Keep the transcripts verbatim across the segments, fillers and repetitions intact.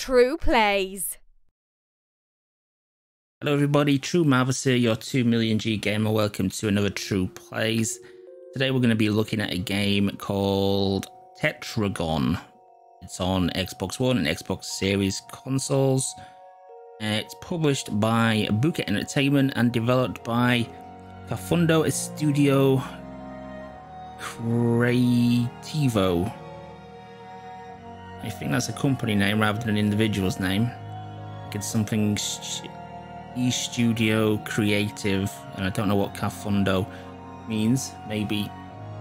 True Plays. Hello everybody, TrueMarvellous here, your two million G gamer. Welcome to another True Plays. Today we're going to be looking at a game called Tetragon. It's on Xbox One and Xbox Series consoles. It's published by Buka Entertainment and developed by Cafundó Estúdio Criativo. I think that's a company name rather than an individual's name. It's something... Studio Creative, and I don't know what Cafundó means. Maybe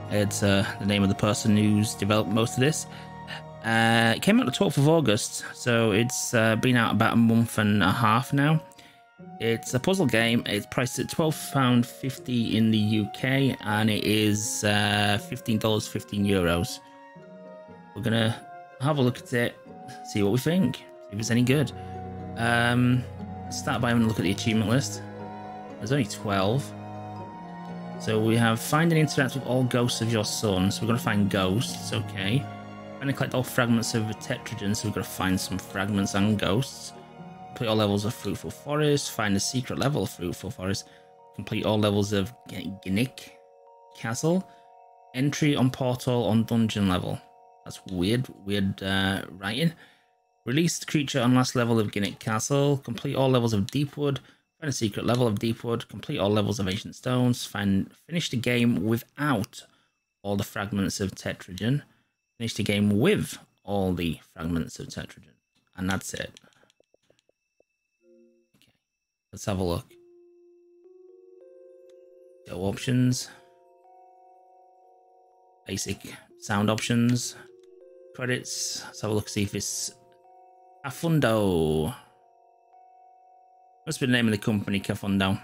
it's uh, the name of the person who's developed most of this. Uh, it came out the twelfth of August, so it's uh, been out about a month and a half now. It's a puzzle game. It's priced at twelve pounds fifty in the U K, and it is uh, fifteen dollars, fifteen euros. We're gonna have a look at it, see what we think, see if it's any good. Um, Start by having a look at the achievement list. There's only twelve. So we have find and interact with all ghosts of your son. So we're going to find ghosts, okay. And collect all fragments of the Tetragon. So we've got to find some fragments and ghosts. Complete all levels of Fruitful Forest. Find the secret level of Fruitful Forest. Complete all levels of Ginnick Castle. Entry on portal on dungeon level. That's weird, weird uh, writing. Released creature on last level of Ginnick Castle. Complete all levels of Deepwood. Find a secret level of Deepwood. Complete all levels of Ancient Stones. Find finish the game without all the fragments of Tetragon. Finish the game with all the fragments of Tetragon. And that's it. Okay. Let's have a look. Go options. Basic sound options. Credits. Let's have a look, see if it's Cafundó. Must be the name of the company, Cafundó.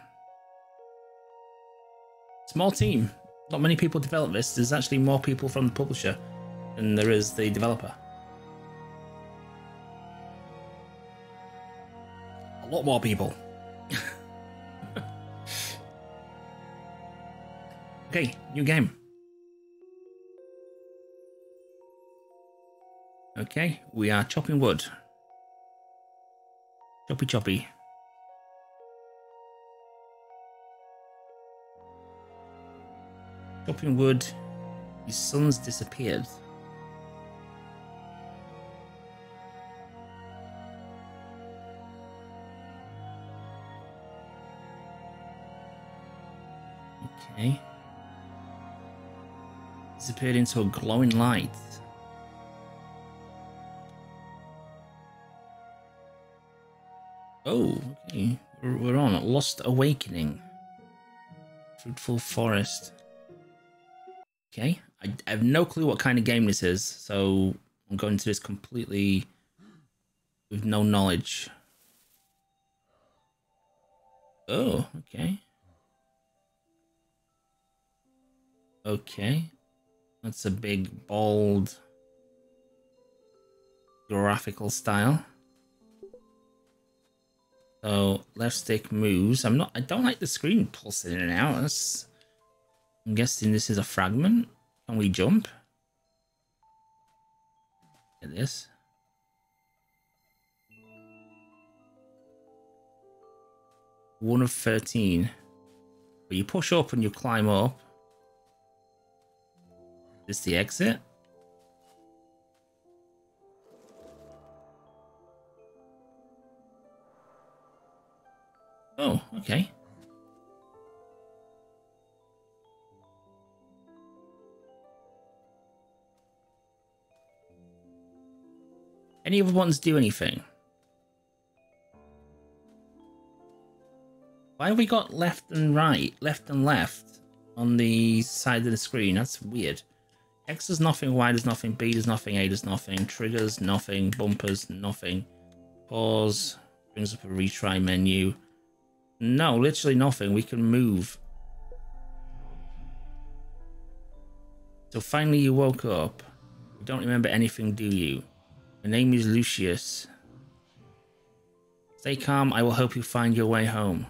Small team. Not many people develop this. There's actually more people from the publisher than there is the developer. A lot more people. Okay, new game. Okay, we are chopping wood. Choppy choppy. Chopping wood. His son's disappeared. Okay. Disappeared into a glowing light. Oh, okay. We're on. Lost Awakening. Fruitful Forest. Okay. I have no clue what kind of game this is, so I'm going to this completely with no knowledge. Oh, okay. Okay. That's a big, bold, graphical style. So left stick moves. I'm not. I don't like the screen pulsing in and out. That's, I'm guessing this is a fragment. Can we jump? Look at this. One of thirteen. But you push up and you climb up. Is this the exit? Oh, okay. Any other ones do anything? Why have we got left and right, left and left on the side of the screen? That's weird. X does nothing, Y does nothing, B does nothing, A does nothing, triggers nothing, bumpers nothing, pause, brings up a retry menu. No, literally nothing. We can move. So finally you woke up. You don't remember anything, do you? My name is Lucius. Stay calm. I will help you find your way home.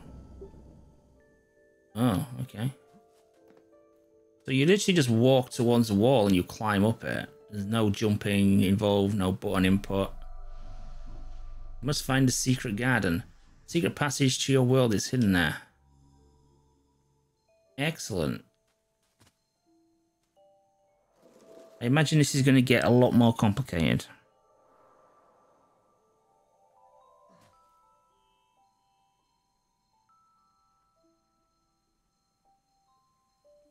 Oh, okay. So you literally just walk towards the wall and you climb up it. There's no jumping involved, no button input. Must find the secret garden. Secret passage to your world is hidden there. Excellent. I imagine this is going to get a lot more complicated.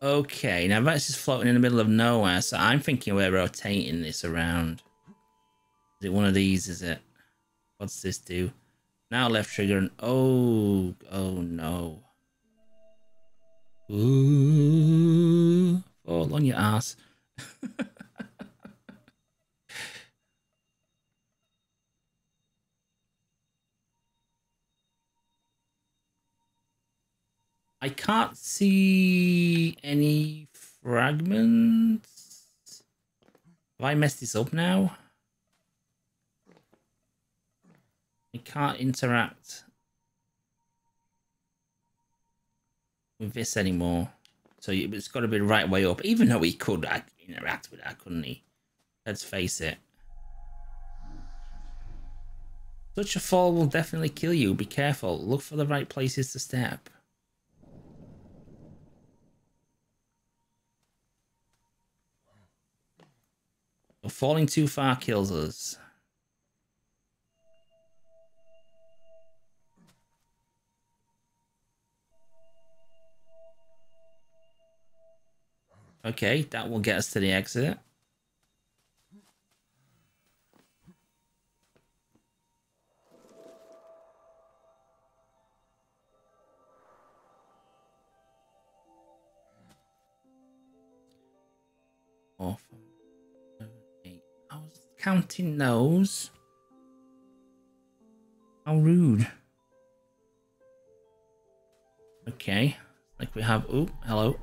Okay, now that's just floating in the middle of nowhere, so I'm thinking we're rotating this around. Is it one of these, is it? What's this do? Now left trigger and oh, oh no. Ooh, fall on your ass. I can't see any fragments. Have I messed this up now? I can't interact with this anymore. So it's got to be the right way up. Even though he could interact with that, couldn't he? Let's face it. Such a fall will definitely kill you. Be careful. Look for the right places to step. But falling too far kills us. Okay, that will get us to the exit. Awful. Counting those. How rude. Okay. Like we have. Oh, hello.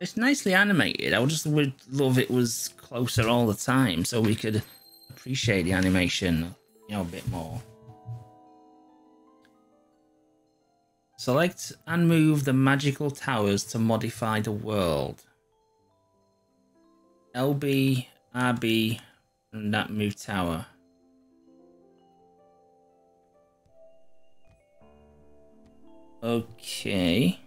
It's nicely animated. I just would love it was closer all the time so we could appreciate the animation, you know, a bit more. Select and move the magical towers to modify the world. L B, R B, and that move tower. Okay.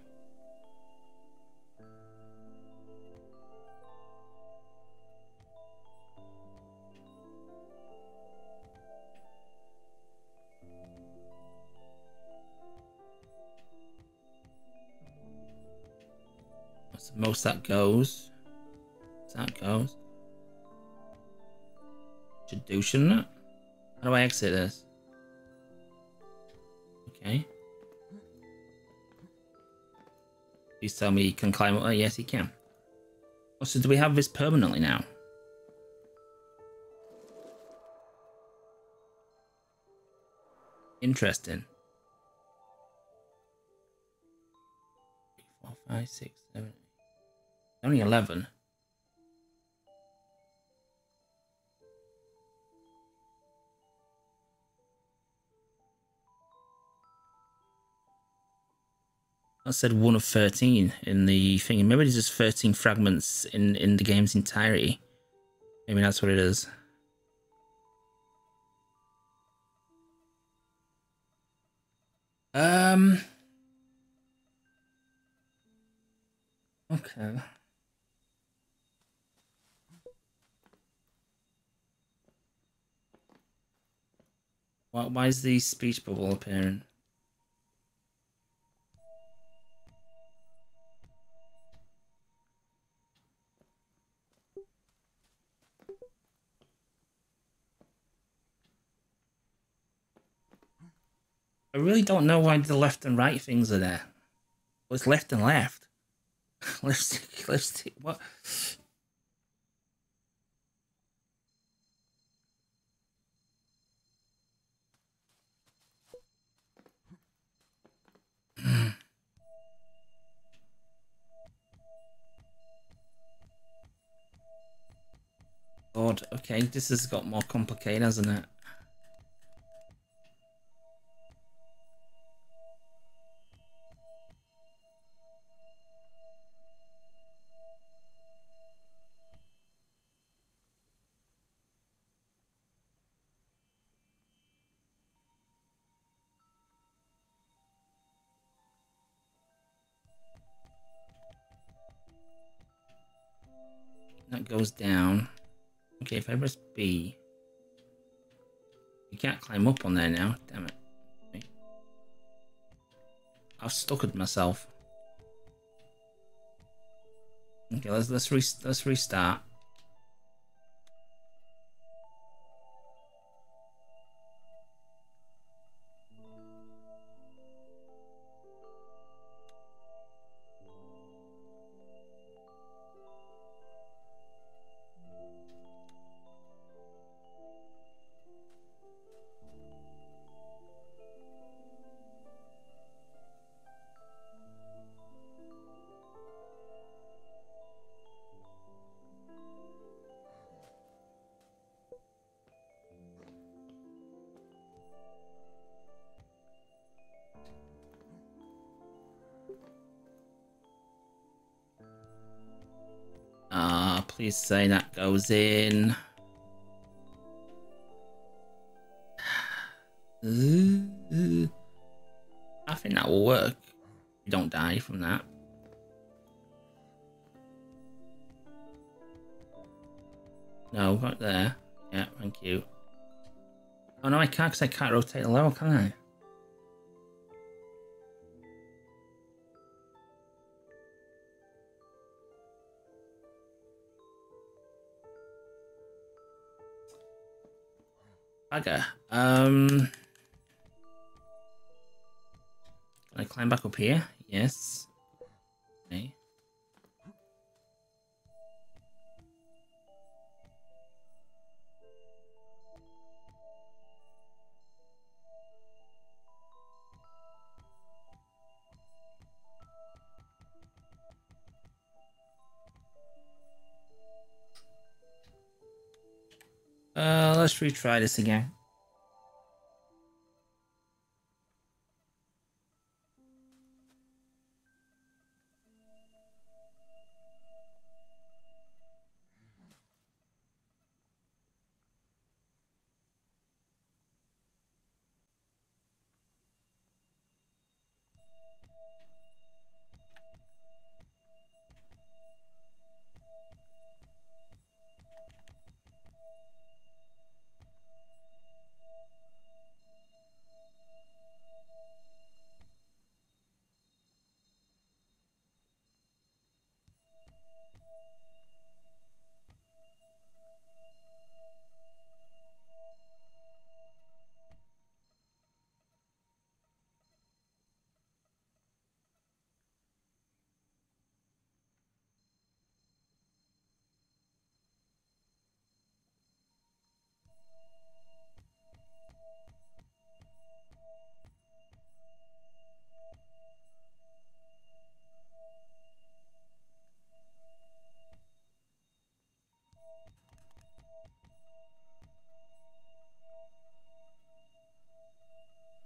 Most that goes. That goes. Should do, shouldn't it? How do I exit this? Okay. Please tell me he can climb up. Oh, yes, he can. Oh, so do we have this permanently now? Interesting. Three, four, five, six, seven. Only eleven. I said one of thirteen in the thing. Maybe there's just thirteen fragments in, in the game's entirety. Maybe that's what it is. Um. Okay. Why is the speech bubble appearing? I really don't know why the left and right things are there. Well, it's left and left. Left stick, left stick, what? God, okay, this has got more complicated, hasn't it? That goes down. Okay, if I press B, you can't climb up on there now. Damn it. Okay. I've stuckered myself. Okay, let's let's re let's restart. Please say that goes in. I think that will work. You don't die from that. No, right there. Yeah, thank you. Oh no, I can't because I can't rotate the level, can I? Okay. Um, can I climb back up here? Yes. Okay. Uh, let's retry this again.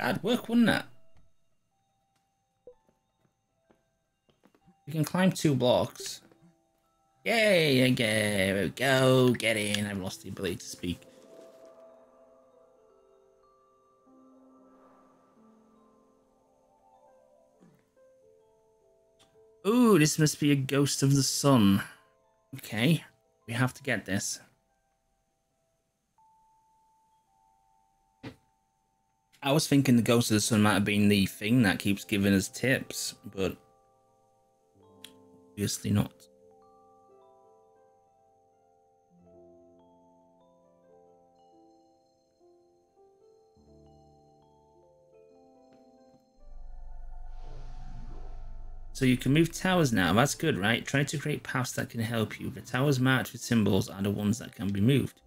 That'd work, wouldn't it? You can climb two blocks. Yay! Okay, here we go. Get in. I've lost the ability to speak. Ooh, this must be a ghost of the sun. Okay, we have to get this. I was thinking the Ghost of the Sun might have been the thing that keeps giving us tips, but obviously not. So you can move towers now, that's good, right? Try to create paths that can help you. The towers marked with symbols are the ones that can be moved.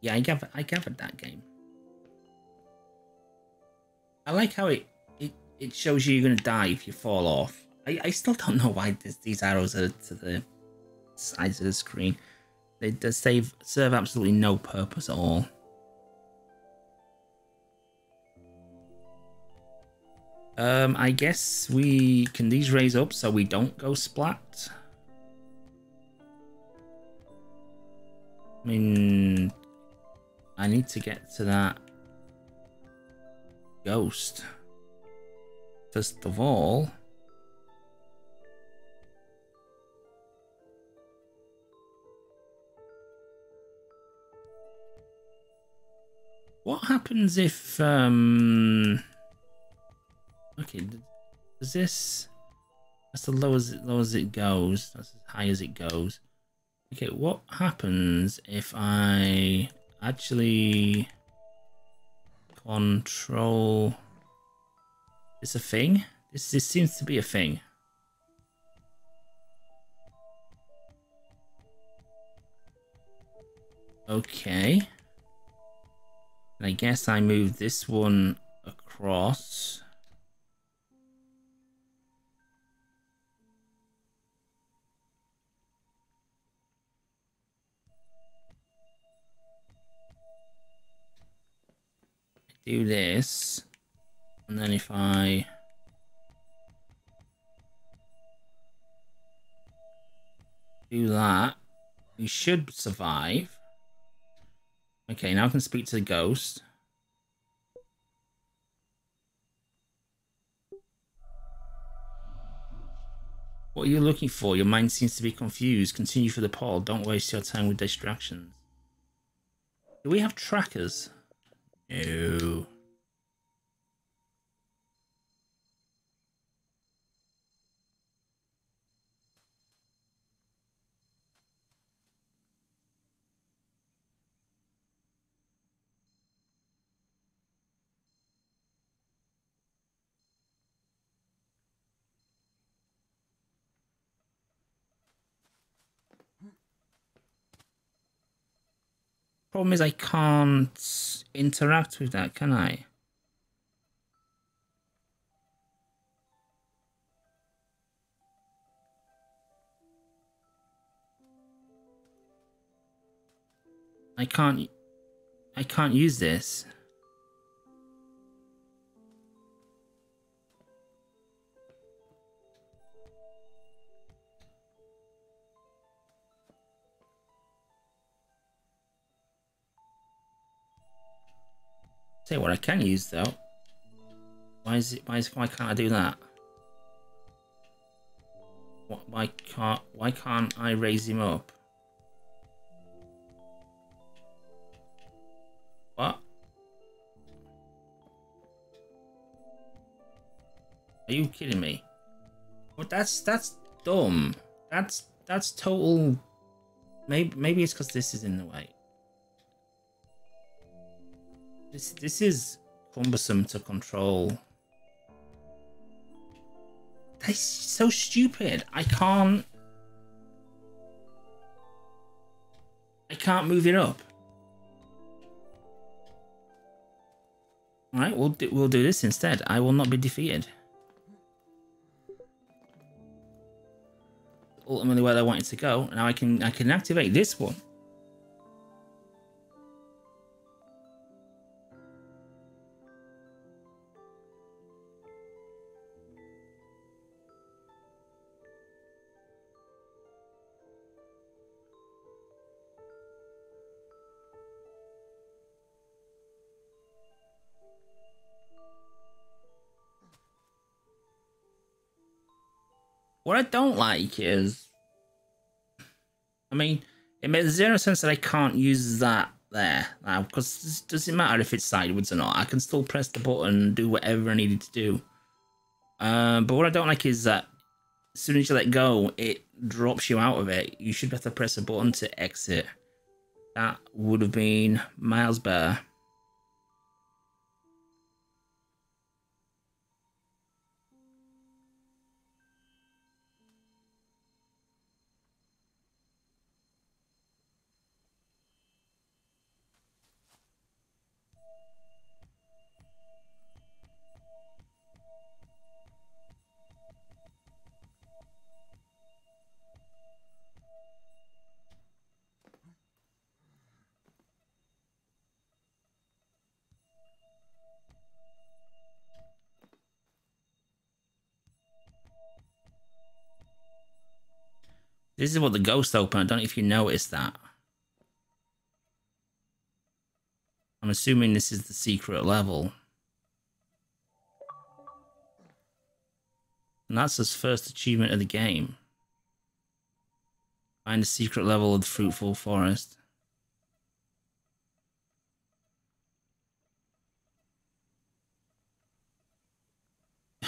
Yeah, I gathered, I gathered that game. I like how it, it, it shows you you're going to die if you fall off. I, I still don't know why this, these arrows are to the sides of the screen. They, they save, serve absolutely no purpose at all. Um, I guess we can these raise up so we don't go splat. I mean, I need to get to that ghost first of all. What happens if, um, okay, does this, that's the lowest as, low as it goes, that's as high as it goes. Okay, what happens if I actually control, it's a thing? This, this seems to be a thing. Okay. And I guess I move this one across. Do this, and then if I do that, we should survive. Okay, now I can speak to the ghost. What are you looking for? Your mind seems to be confused. Continue for the poll. Don't waste your time with distractions. Do we have trackers? No. Problem is I can't interact with that, can I? I can't I can't use this. Say what I can use though. Why is it? Why is? Why can't I do that? What, why can't? Why can't I raise him up? What? Are you kidding me? Well, that's that's dumb. That's that's total. Maybe maybe it's because this is in the way. This, this is cumbersome to control. That's so stupid. I can't... I can't move it up. Alright, we'll do, we'll do this instead. I will not be defeated. Ultimately where I wanted to go. Now I can, I can activate this one. What I don't like is, I mean, it makes zero sense that I can't use that there now, because it doesn't matter if it's sideways or not. I can still press the button and do whatever I needed to do. Um, but what I don't like is that as soon as you let go, it drops you out of it. You should have to press a button to exit. That would have been miles better. This is what the ghost opened. I don't know if you noticed that. I'm assuming this is the secret level. And that's his first achievement of the game. Find the secret level of the Fruitful Forest.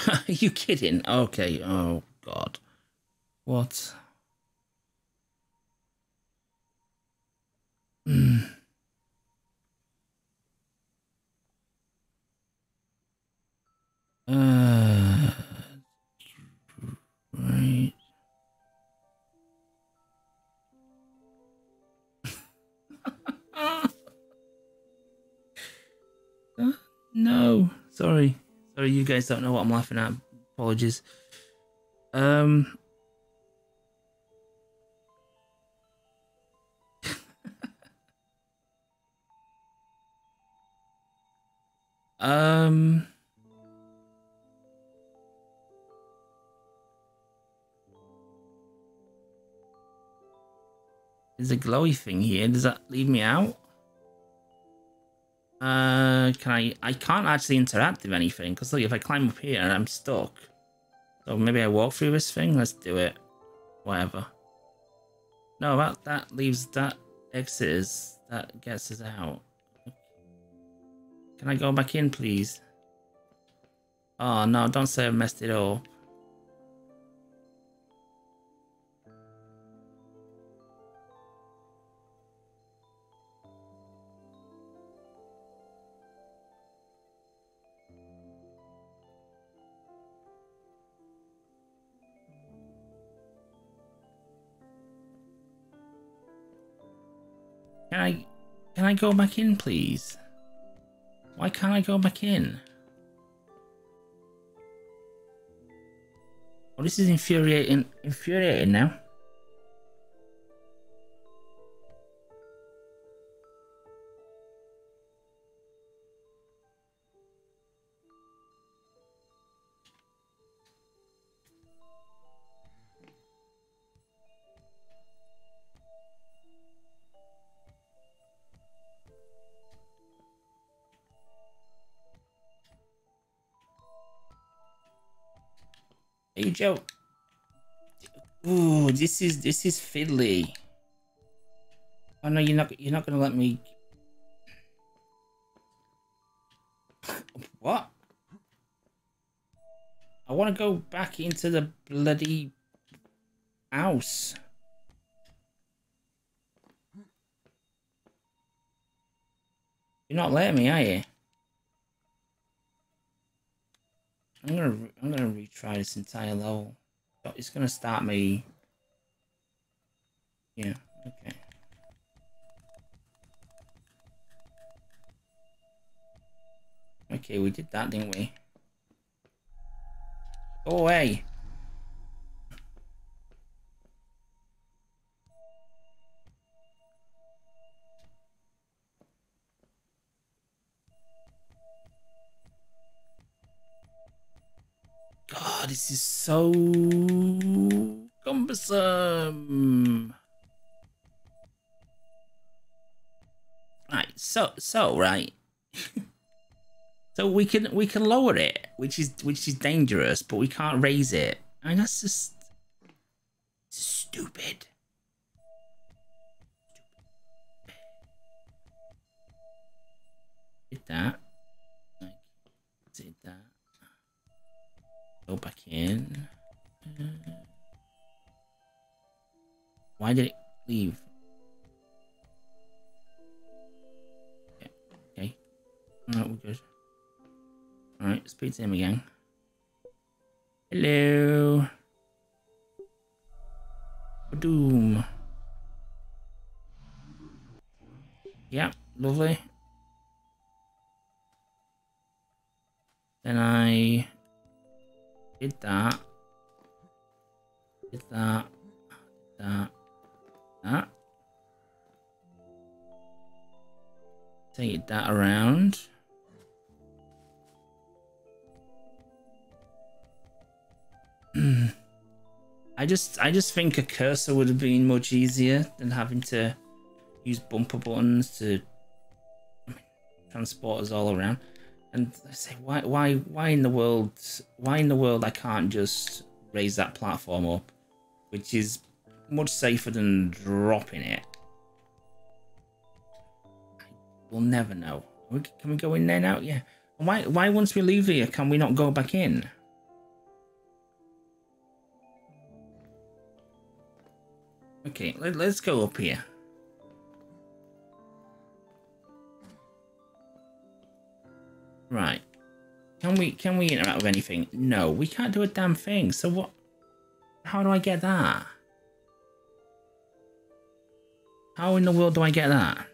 Are you kidding? Okay. Oh, God. What? Mm. Uh, right. uh, no, sorry. Sorry, you guys don't know what I'm laughing at. Apologies. Um... Um. There's a glowy thing here. Does that leave me out? Uh, can I? I can't actually interact with anything because look, if I climb up here and I'm stuck. So maybe I walk through this thing. Let's do it. Whatever. No, that that leaves that exit is that gets us out. Can I go back in, please? Oh, no, don't say I messed it all. Can I, can I go back in, please? Why can't I go back in? Oh, this is infuriating, infuriating now. Hey Joe. Ooh, this is this is fiddly. Oh no, you're not you're not gonna let me. What? I want to go back into the bloody house. You're not letting me, are you? I'm gonna I'm gonna retry this entire level. It's gonna start me. Yeah. Okay. Okay, we did that, didn't we? Go away. This is so cumbersome. Right, so so right. So we can we can lower it, which is which is dangerous, but we can't raise it. I mean, that's just stupid. Did that? Did that? Go back in. Why did it leave? Yeah, okay. Alright, we're good. Alright, speak to him again. Hello. Doom. Yeah, lovely. Then I did that, did that, did that, did that. Take that around. I just, I just think a cursor would have been much easier than having to use bumper buttons to transport us all around. And I say, why, why, why in the world, why in the world I can't just raise that platform up, which is much safer than dropping it. I will never know. Can we go in there now? Yeah. And why, why once we leave here, can we not go back in? Okay, let, let's go up here. Right. Can we can we interact with anything? No, we can't do a damn thing. So what? How do I get that? How in the world do I get that?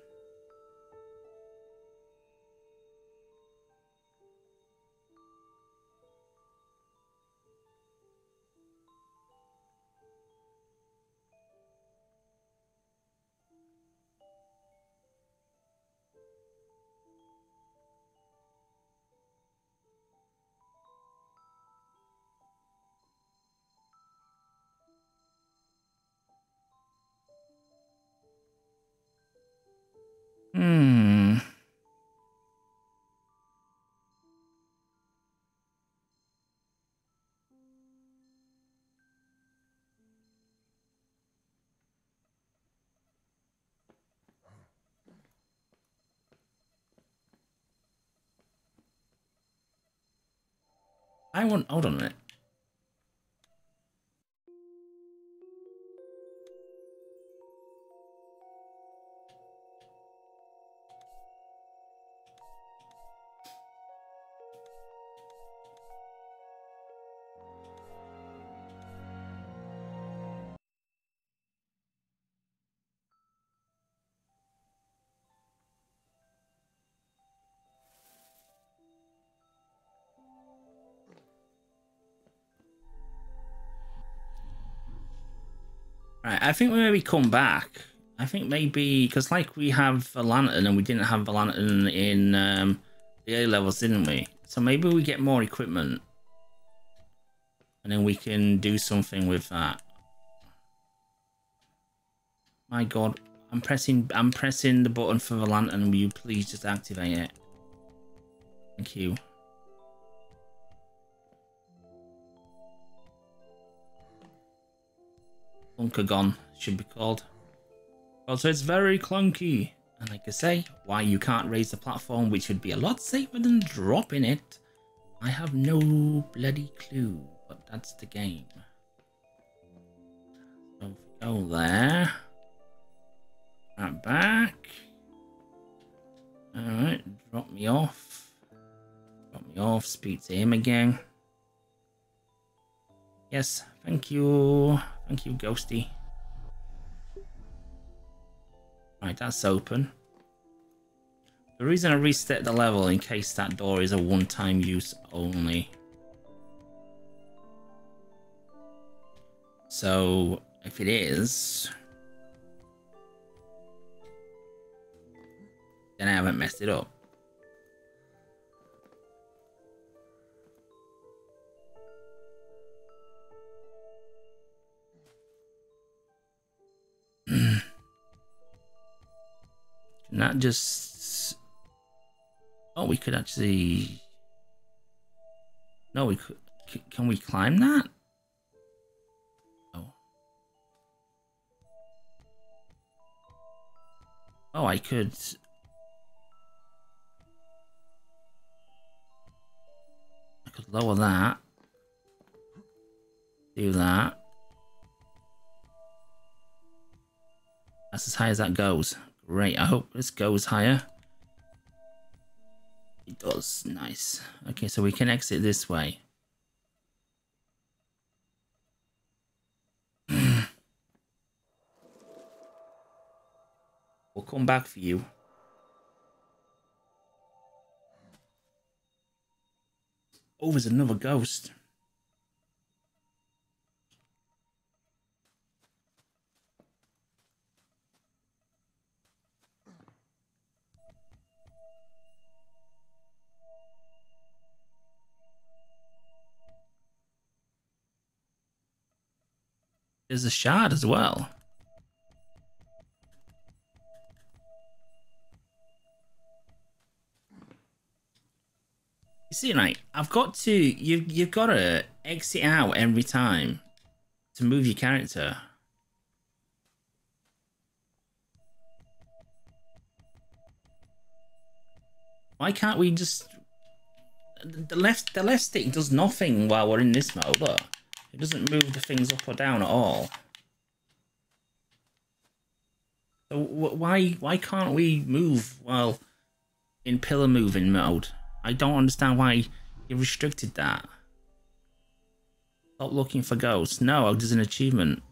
Hmm. I want, hold on a minute. Right, I think we maybe come back. I think maybe because like we have a lantern and we didn't have a lantern in um, the early levels, didn't we? So maybe we get more equipment, and then we can do something with that. My God, I'm pressing, I'm pressing the button for the lantern. Will you please just activate it? Thank you. Clunkagon should be called. Also, it's very clunky. And like I say, why you can't raise the platform, which would be a lot safer than dropping it, I have no bloody clue. But that's the game. So if we go there. Right back. Alright, drop me off. Drop me off, speak to him again. Yes, thank you. Thank you, Ghosty. Right, that's open. The reason I reset the level in case that door is a one-time use only. So, if it is, then I haven't messed it up. Not just. Oh, we could actually. No, we could. Can we climb that? Oh. Oh, I could. I could lower that. Do that. That's as high as that goes. Great, I hope this goes higher. It does, nice. Okay, so we can exit this way. We'll come back for you. Oh, there's another ghost. There's a shard as well. You see, right? I've got to. You've you've got to exit out every time to move your character. Why can't we just? The left the left stick does nothing while we're in this mode. Look. It doesn't move the things up or down at all. So why why can't we move while in pillar moving mode? I don't understand why you restricted that. Stop looking for ghosts. No, there's an achievement.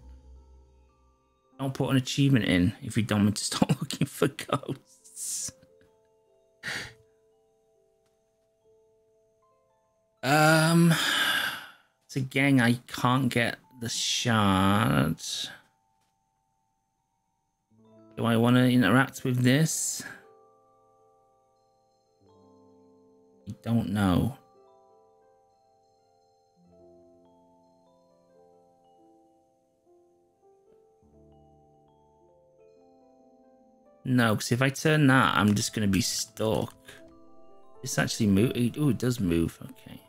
Don't put an achievement in if you don't want to stop looking for ghosts. um, so gang, I can't get the shard. Do I want to interact with this? I don't know. No, because if I turn that, I'm just going to be stuck. It's actually move. Oh, it does move. Okay.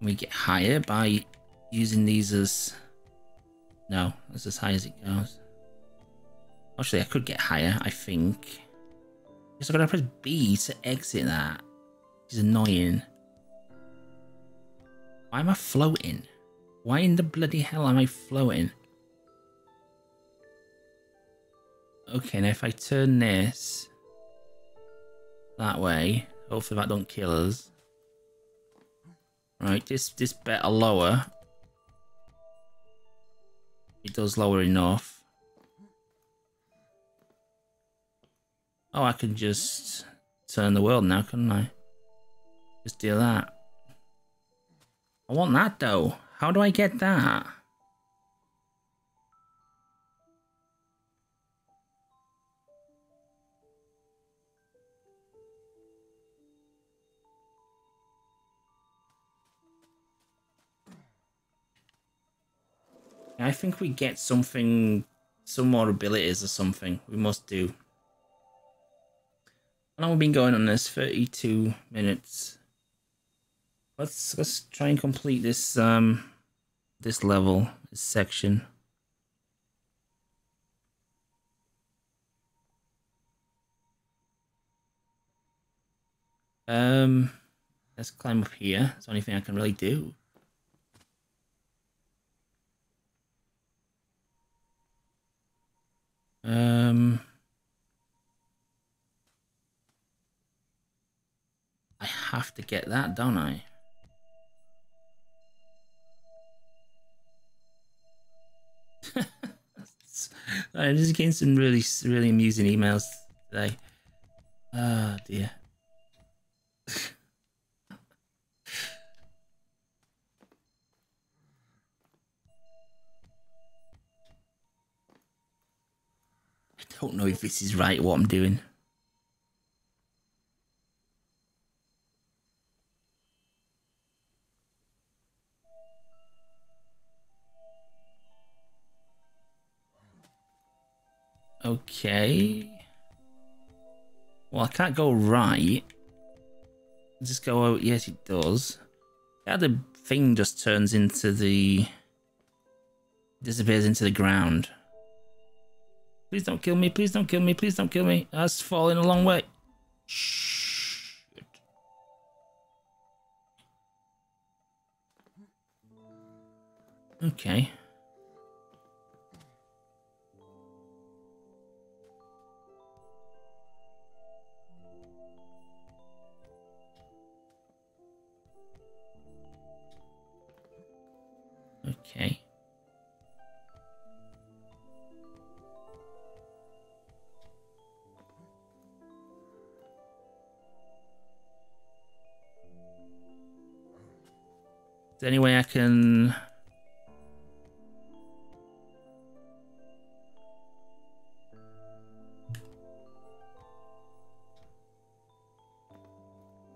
We get higher by using these as... No, that's as high as it goes. Actually, I could get higher, I think. Guess I gotta press B to exit that. It's annoying. Why am I floating? Why in the bloody hell am I floating? Okay, now if I turn this that way, hopefully that don't kill us. Right, this this better lower. It does lower enough. Oh, I can just turn the world now, couldn't I? Just do that. I want that though. How do I get that? I think we get something, some more abilities or something. We must do. I know we've been going on this thirty-two minutes. Let's let's try and complete this um this level, this section. Um, let's climb up here. That's the only thing I can really do. Um, I have to get that, don't I? I'm just getting some really, really amusing emails today. Oh dear. Don't know if this is right, what I'm doing. Okay. Well, I can't go right. Just go out. Yes, it does. That other thing just turns into the... disappears into the ground. Please don't kill me, please don't kill me, please don't kill me. That's falling a long way. Shh. Okay. Okay. Is there any way I can...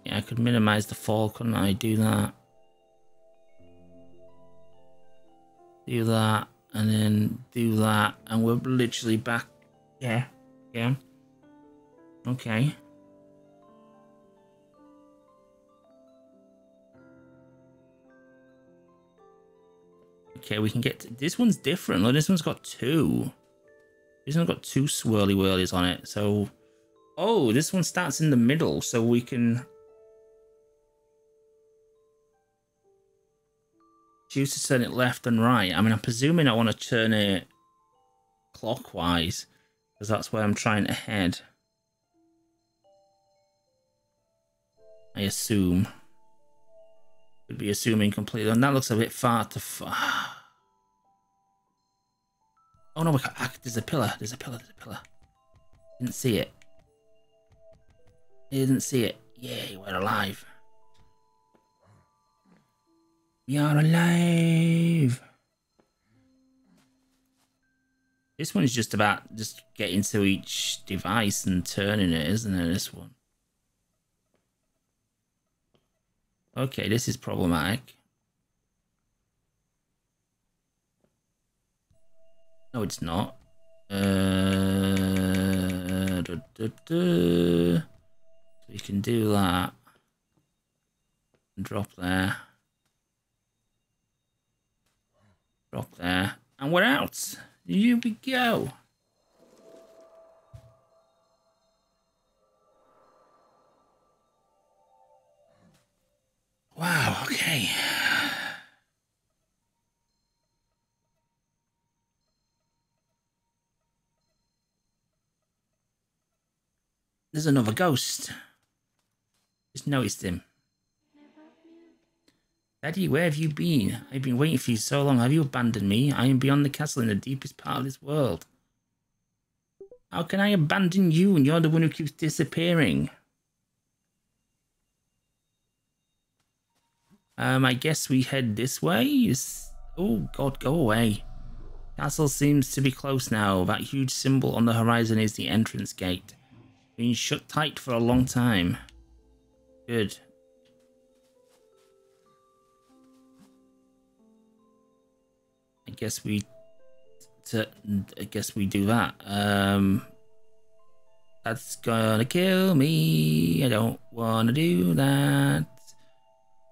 Yeah, I could minimize the fall, couldn't I? Do that. Do that, and then do that, and we're literally back. Yeah, yeah. Okay. Okay, we can get... This one's different. Look, this one's got two. This one's got two swirly whirlies on it. So... Oh, this one starts in the middle, so we can... choose to turn it left and right. I mean, I'm presuming I want to turn it clockwise, because that's where I'm trying to head. I assume. Could be assuming completely. And that looks a bit far to far. Oh no, we can't. There's a pillar. There's a pillar. There's a pillar. Didn't see it. Didn't see it. Yay, we're alive. We are alive. This one is just about just getting to each device and turning it, isn't it? This one. Okay, this is problematic. No, it's not. Uh, da, da, da. So we can do that. And drop there. Drop there. And we're out. Here we go. Wow, okay. There's another ghost. Just noticed him. Daddy, where have you been? I've been waiting for you so long. Have you abandoned me? I am beyond the castle in the deepest part of this world. How can I abandon you and you're the one who keeps disappearing? Um, I guess we head this way. It's... Oh, God, go away. Castle seems to be close now. That huge symbol on the horizon is the entrance gate. Been shut tight for a long time. Good. I guess we... T I guess we do that. Um, that's gonna kill me. I don't wanna do that.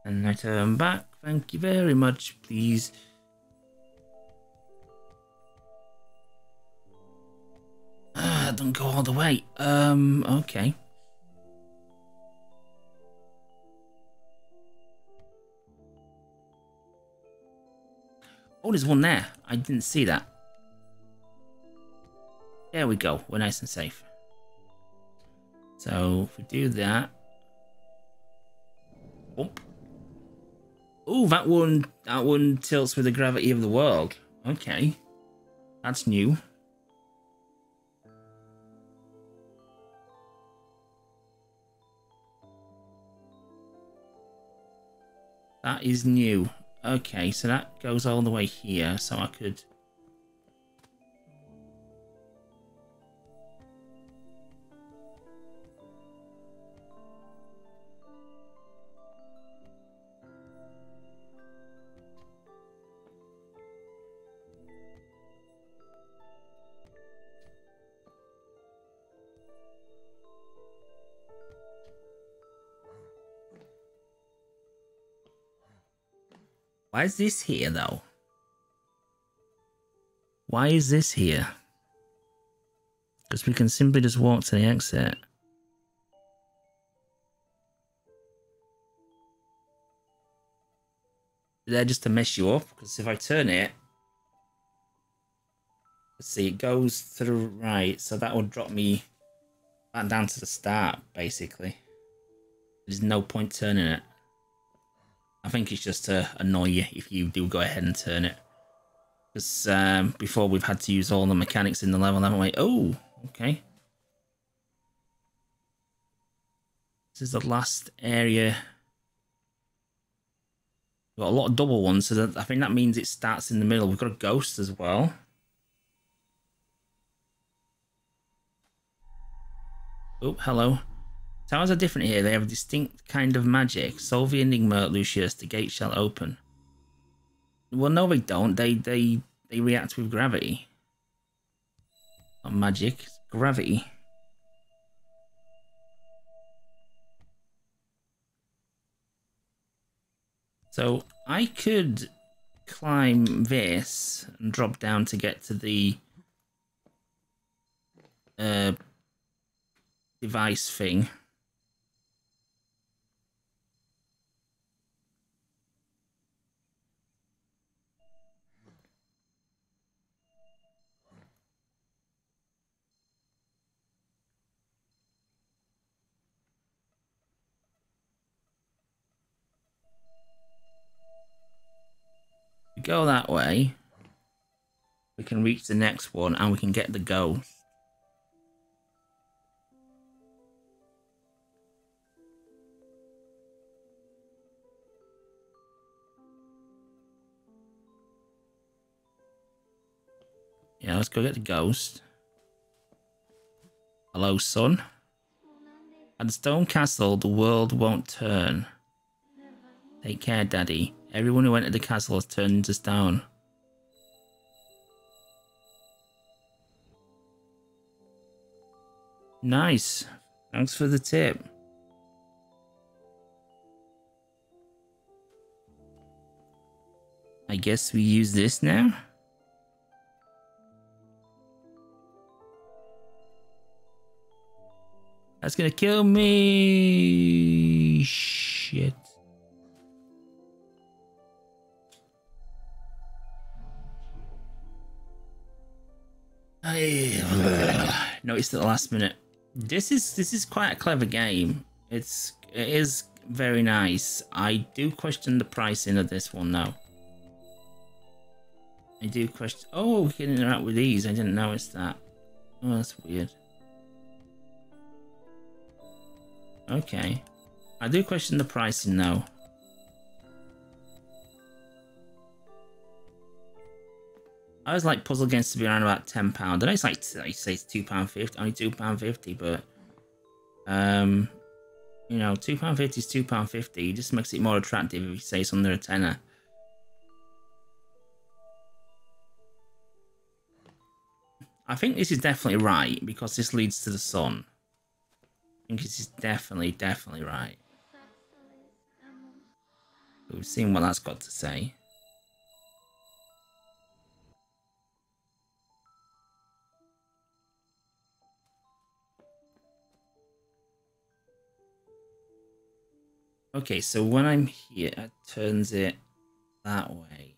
And I turn back. Thank you very much, please. Ah, don't go all the way. Um, okay. Oh, there's one there. I didn't see that. There we go. We're nice and safe. So, if we do that... Oh. Oh, that one, that one tilts with the gravity of the world. Okay. That's new. That is new. Okay, so that goes all the way here, so I could... Why is this here, though? Why is this here? Because we can simply just walk to the exit. There just to mess you up, because if I turn it... Let's see, it goes to the right, so that would drop me back down to the start, basically. There's no point turning it. I think it's just to annoy you if you do go ahead and turn it. Because um, before we've had to use all the mechanics in the level, haven't we? Oh, okay. This is the last area. We've got a lot of double ones, so that, I think that means it starts in the middle. We've got a ghost as well. Oh, hello. Towers are different here. They have a distinct kind of magic. Solve the enigma, Lucius. The gate shall open. Well, no, they don't. They they they react with gravity. Not magic, it's gravity. So I could climb this and drop down to get to the uh, device thing. Go that way, we can reach the next one and we can get the ghost. Yeah, let's go get the ghost. Hello, son. At the stone castle, the world won't turn. Take care, Daddy. Everyone who entered the castle has turned us down. Nice. Thanks for the tip. I guess we use this now? That's gonna kill me. Shit. Noticed at the last minute. This is this is quite a clever game. It's it is very nice. I do question the pricing of this one though. I do question. Oh, we can interact with these. I didn't notice that. Oh, that's weird. Okay, I do question the pricing though. I always like puzzle games to be around about ten pound. I know it's like I say it's two pound fifty, only two pound fifty, but um, you know, two pound fifty is two pound fifty. It just makes it more attractive if you say it's under a tenner. I think this is definitely right because this leads to the sun. I think this is definitely, definitely right. We've seen what that's got to say. Okay, so when I'm here, it turns it that way.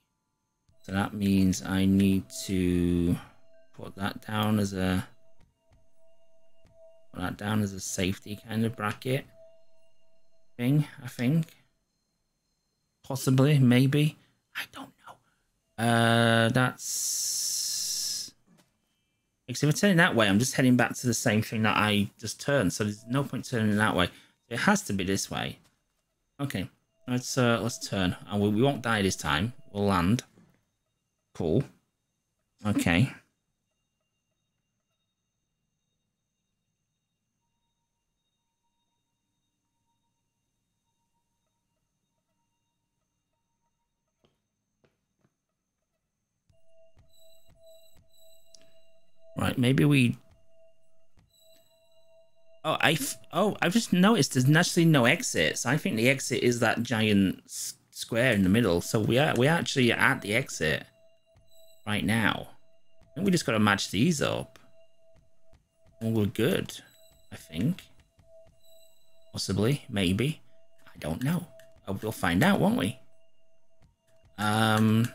So that means I need to put that down as a put that down as a safety kind of bracket thing, I think. Possibly, maybe. I don't know. Uh, that's... Because if I turn it that way, I'm just heading back to the same thing that I just turned. So there's no point turning it that way. It has to be this way. Okay, let's uh, let's turn, and we, we won't die this time. We'll land. Cool. Okay. Right, maybe we. Oh, I f oh, I've just noticed there's naturally no exits. I think the exit is that giant s square in the middle. So we are we actually at the exit right now. And we just got to match these up. And we're good, I think. Possibly, maybe. I don't know. Oh, we'll find out, won't we? Um...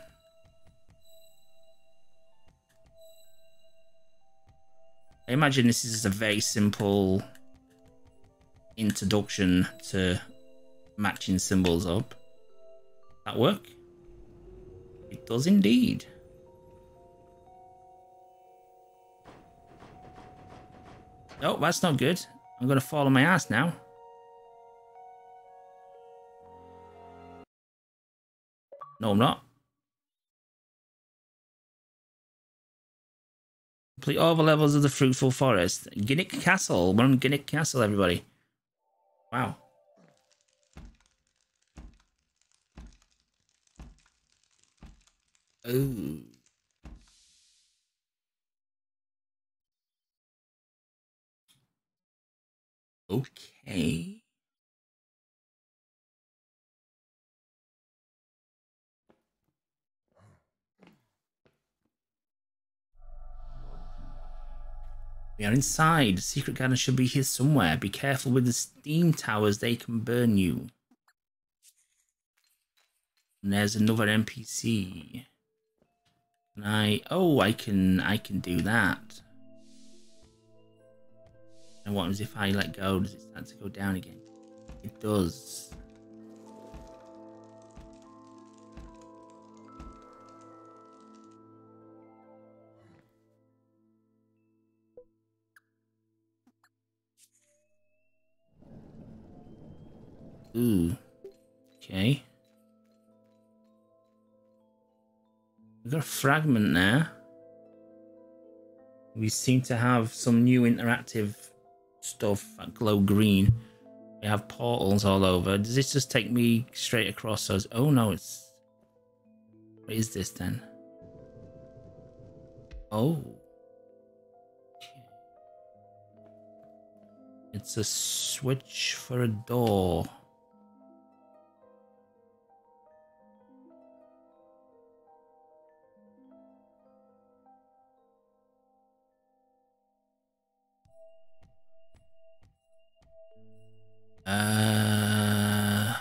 I imagine this is a very simple introduction to matching symbols up. That work? It does indeed. Oh, that's not good. I'm gonna fall on my ass now. No, I'm not. Complete all the levels of the Fruitful Forest. Ginnick Castle. We're on Ginnick Castle, everybody. Wow. Oh. Okay. We are inside. The secret garden should be here somewhere. Be careful with the steam towers. They can burn you. And there's another N P C. And I... Oh, I can... I can do that. And what happens if I let go? Does it start to go down again? It does. Ooh. Okay. We've got a fragment there. We seem to have some new interactive stuff that glow green. We have portals all over. Does this just take me straight across those? Oh no, it's... What is this then? Oh. It's a switch for a door. Uh,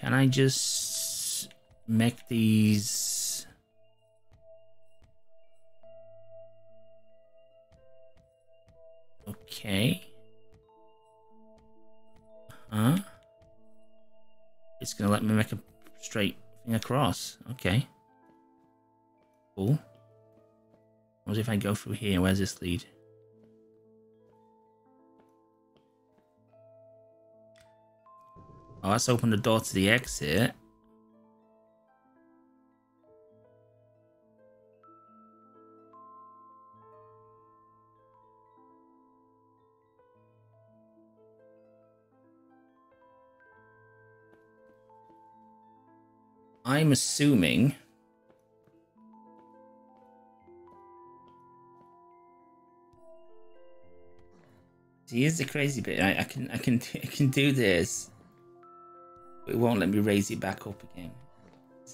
can I just make these? Okay. Huh? It's gonna let me make a straight thing across. Okay. Cool. What if I go through here? Where's this lead? Oh, let's open the door to the exit. I'm assuming see, here's the crazy bit. I, I can I can I can do this. It won't let me raise it back up again.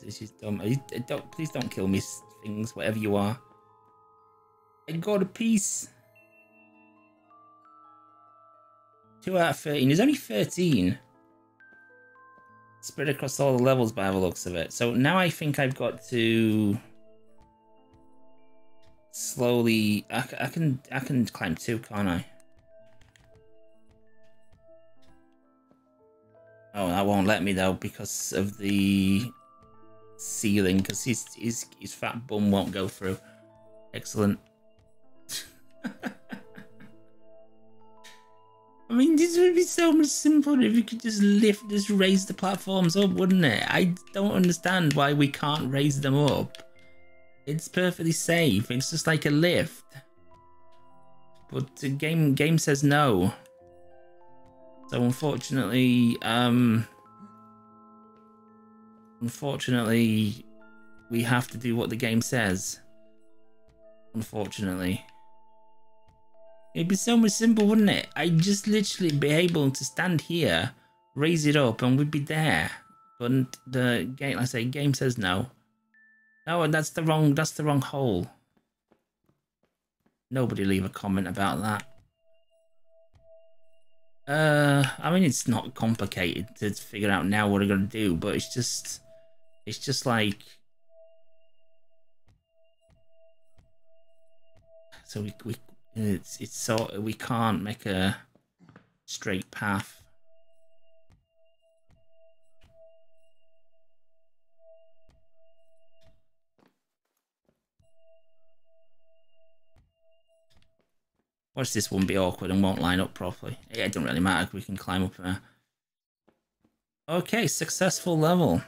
This is dumb. Don't, please don't kill me, things, whatever you are. I got a piece. two out of thirteen. There's only thirteen. Spread across all the levels by the looks of it. So now I think I've got to... Slowly... I, I can I can climb two, can't I? Oh, that won't let me though because of the ceiling. Because his, his his fat bum won't go through. Excellent. I mean, this would be so much simpler if you could just lift, just raise the platforms up, wouldn't it? I don't understand why we can't raise them up. It's perfectly safe. It's just like a lift. But the game game says no. So unfortunately, um, unfortunately, we have to do what the game says. Unfortunately. It'd be so much simple, wouldn't it? I'd just literally be able to stand here, raise it up, and we'd be there. But the game, like I say, game says no. No, that's the wrong, that's the wrong hole. Nobody leave a comment about that. Uh, I mean, it's not complicated to figure out now what I'm gonna do, but it's just, it's just like, so we we it's it's so we can't make a straight path. Watch this one be awkward and won't line up properly. Yeah, it doesn't really matter. We can climb up there. Okay, successful level.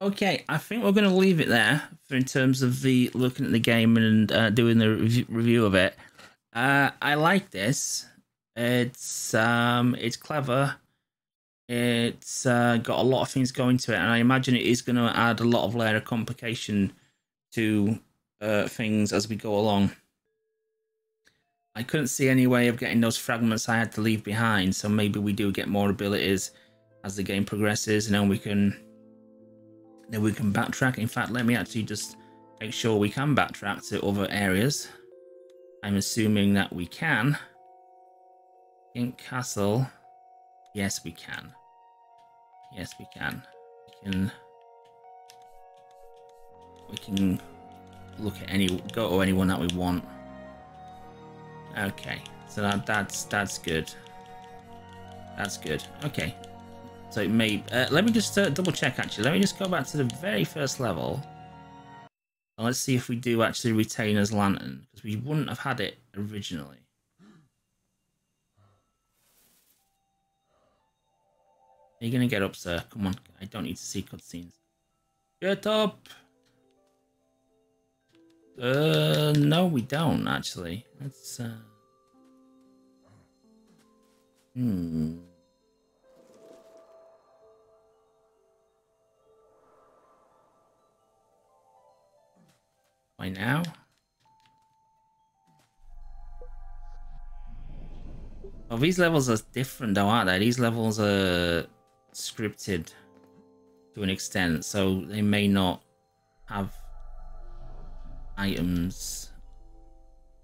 Okay, I think we're going to leave it there for in terms of the looking at the game and uh, doing the re review of it. Uh, I like this. It's um, it's clever. It's uh, got a lot of things going to it, and I imagine it is going to add a lot of layer of complication to uh, things as we go along. I couldn't see any way of getting those fragments I had to leave behind, so maybe we do get more abilities as the game progresses, and then we can then we can backtrack. In fact, let me actually just make sure we can backtrack to other areas. I'm assuming that we can. Ginnick Castle. Yes, we can. Yes, we can. We can. We can look at any, go to anyone that we want. Okay, so that that's that's good. That's good. Okay, so it may. Uh, let me just uh, double check. Actually, let me just go back to the very first level. And let's see if we do actually retain as lantern, because we wouldn't have had it originally. Are you gonna get up, sir? Come on! I don't need to see cutscenes. Get up! Uh, no, we don't actually. Let's. Uh... Hmm. Why now? Well, these levels are different, though, aren't they? These levels are scripted to an extent, so they may not have items.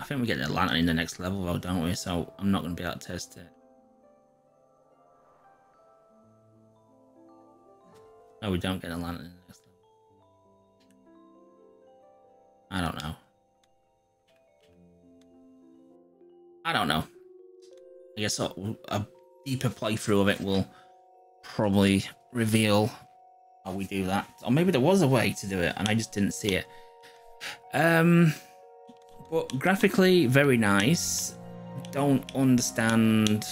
I think we get the lantern in the next level, though, don't we? So I'm not going to be able to test it. No, we don't get a lantern in the next level. I don't know. I don't know. I guess a, a deeper playthrough of it will probably reveal how we do that. Or maybe there was a way to do it and I just didn't see it. Um, but graphically, very nice. Don't understand...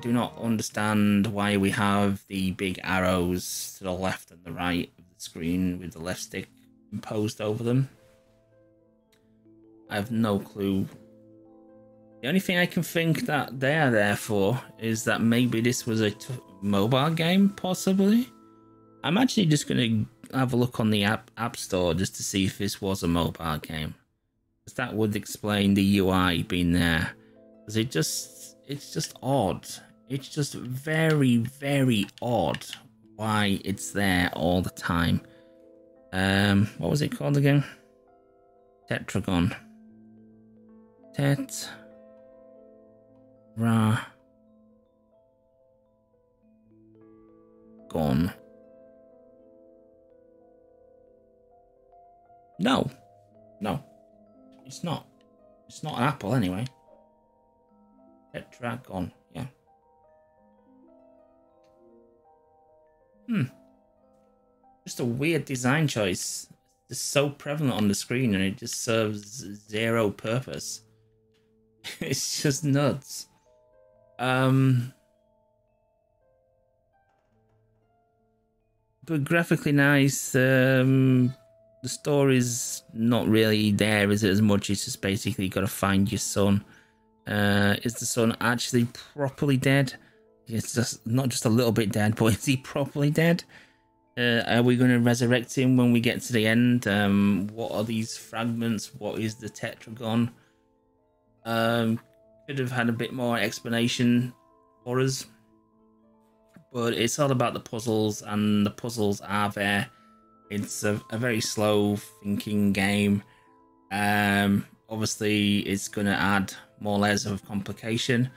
do not understand why we have the big arrows to the left and the right of the screen with the left stick imposed over them. I have no clue. The only thing I can think that they are there for is that maybe this was a t mobile game, possibly. I'm actually just going to have a look on the app, app store just to see if this was a mobile game. Because that would explain the U I being there. Because it just, it's just odd. It's just very, very odd why it's there all the time. Um, what was it called again? Tetragon. Tet... Ra... Gon. No. No. It's not. It's not an apple, anyway. Tetragon. Yeah. Hmm. Just a weird design choice. It's so prevalent on the screen and it just serves zero purpose. It's just nuts. Um, but graphically nice. Um, the story's not really there, is it, as much? It's just basically got to find your son. Uh, is the son actually properly dead? It's just not just a little bit dead, but is he properly dead? Uh, are we going to resurrect him when we get to the end? Um, what are these fragments? What is the Tetragon? Um, could have had a bit more explanation for us. But it's all about the puzzles, and the puzzles are there. It's a, a very slow thinking game. Um, obviously, it's going to add more layers of complication.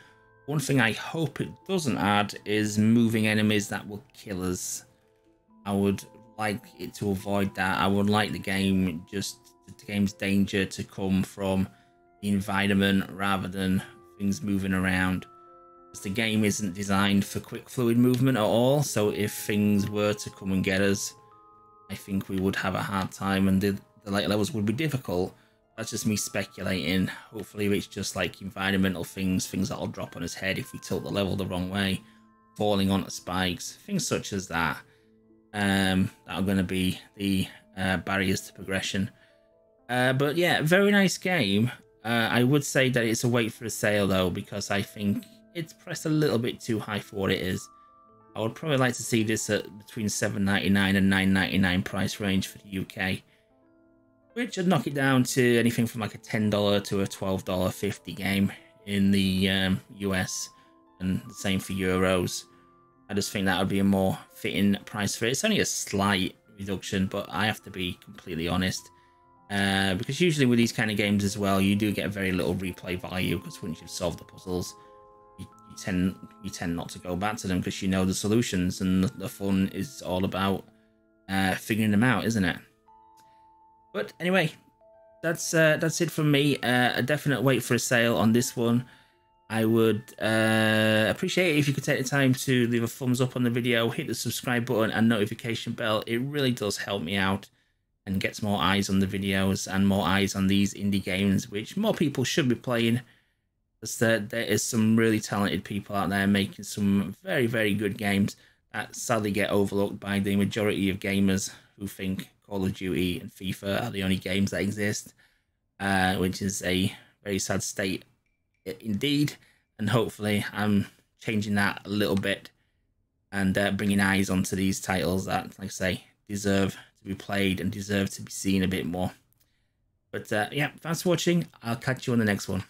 One thing I hope it doesn't add is moving enemies that will kill us. I would like it to avoid that. I would like the game, just the game's danger to come from the environment rather than things moving around. Because the game isn't designed for quick fluid movement at all, so if things were to come and get us, I think we would have a hard time and the, the later levels would be difficult. That's just me speculating. Hopefully it's just like environmental things, things that'll drop on his head if we tilt the level the wrong way, falling onto spikes, things such as that. Um, that are going to be the uh, barriers to progression. Uh, but yeah, very nice game. Uh, I would say that it's a wait for a sale though, because I think it's pressed a little bit too high for what it is. I would probably like to see this at between seven ninety-nine and nine ninety-nine price range for the U K, which would knock it down to anything from like a ten dollar to a twelve fifty game in the um, U S, and the same for Euros. I just think that would be a more fitting price for it. It's only a slight reduction, but I have to be completely honest, uh, because usually with these kind of games as well, you do get very little replay value, because once you've solved the puzzles, you, you tend you tend not to go back to them, because you know the solutions, and the, the fun is all about uh, figuring them out, isn't it? But anyway, that's uh, that's it from me. Uh, a definite wait for a sale on this one. I would uh, appreciate it if you could take the time to leave a thumbs up on the video, hit the subscribe button and notification bell. It really does help me out and gets more eyes on the videos and more eyes on these indie games, which more people should be playing. Because there, there is some really talented people out there making some very, very good games that sadly get overlooked by the majority of gamers who think Call of Duty and FIFA are the only games that exist, uh, which is a very sad state indeed, and hopefully I'm changing that a little bit and uh, bringing eyes onto these titles that, like I say, deserve to be played and deserve to be seen a bit more. But uh, yeah, thanks for watching. I'll catch you on the next one.